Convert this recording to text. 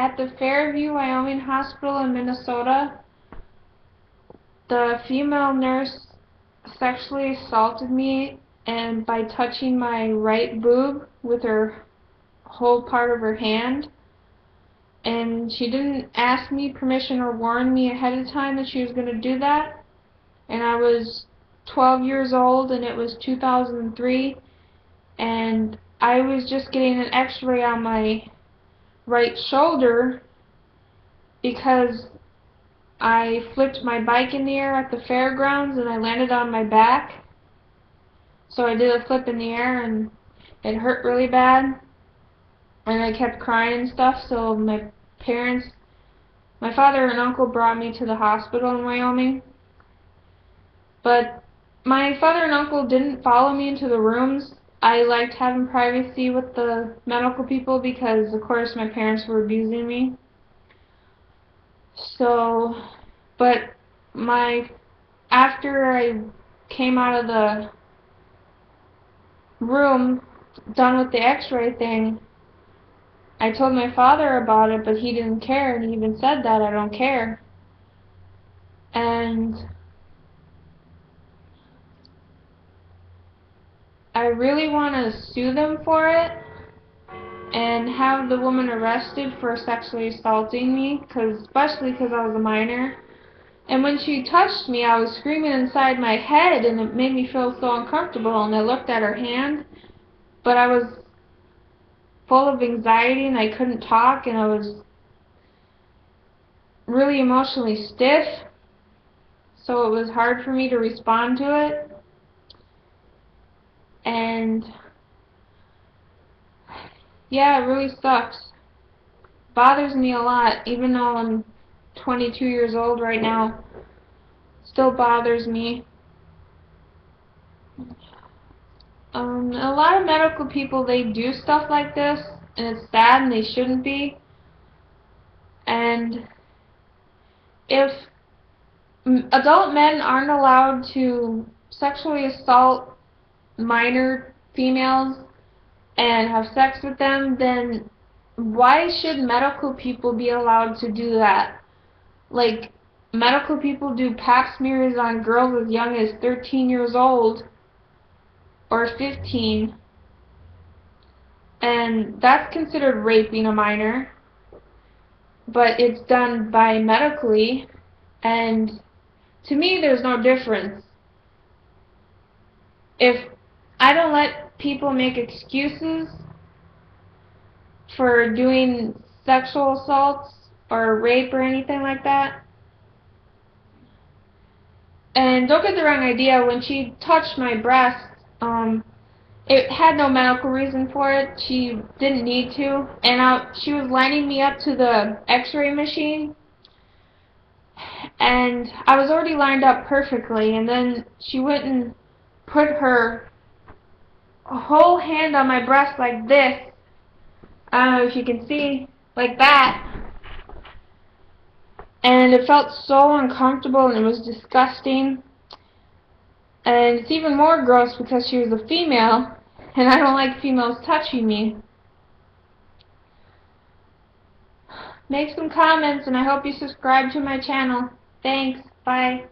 At the Fairview Wyoming Hospital in Minnesota, the female nurse sexually assaulted me and by touching my right boob with her whole part of her hand, and she didn't ask me permission or warn me ahead of time that she was going to do that. And I was 12 years old, and it was 2003, and I was just getting an x-ray on my right shoulder because I flipped my bike in the air at the fairgrounds and I landed on my back. So I did a flip in the air and it hurt really bad, and I kept crying and stuff, so my father and uncle brought me to the hospital in Wyoming. But my father and uncle didn't follow me into the rooms. I liked having privacy with the medical people because, of course, my parents were abusing me. So, but after I came out of the room, done with the x-ray thing, I told my father about it, but he didn't care, and he even said that, I don't care. And I really want to sue them for it and have the woman arrested for sexually assaulting me, especially because I was a minor. And when she touched me, I was screaming inside my head, and it made me feel so uncomfortable, and I looked at her hand, but I was full of anxiety and I couldn't talk, and I was really emotionally stiff, so it was hard for me to respond to it. And yeah, it really sucks. Bothers me a lot, even though I'm 22 years old right now. Still bothers me. A lot of medical people, they do stuff like this, and it's sad, and they shouldn't be. And if adult men aren't allowed to sexually assault minor females and have sex with them, then why should medical people be allowed to do that? Like, medical people do pap smears on girls as young as 13 years old or 15, and that's considered raping a minor, but it's done by medically, and to me there's no difference. If I don't let people make excuses for doing sexual assaults or rape or anything like that. And don't get the wrong idea, when she touched my breast, it had no medical reason for it. She didn't need to. And she was lining me up to the x-ray machine, and I was already lined up perfectly, and then she went and put her a whole hand on my breast like this. I don't know if you can see, like that. And it felt so uncomfortable, and it was disgusting. And it's even more gross because she was a female, and I don't like females touching me. Make some comments, and I hope you subscribe to my channel. Thanks. Bye.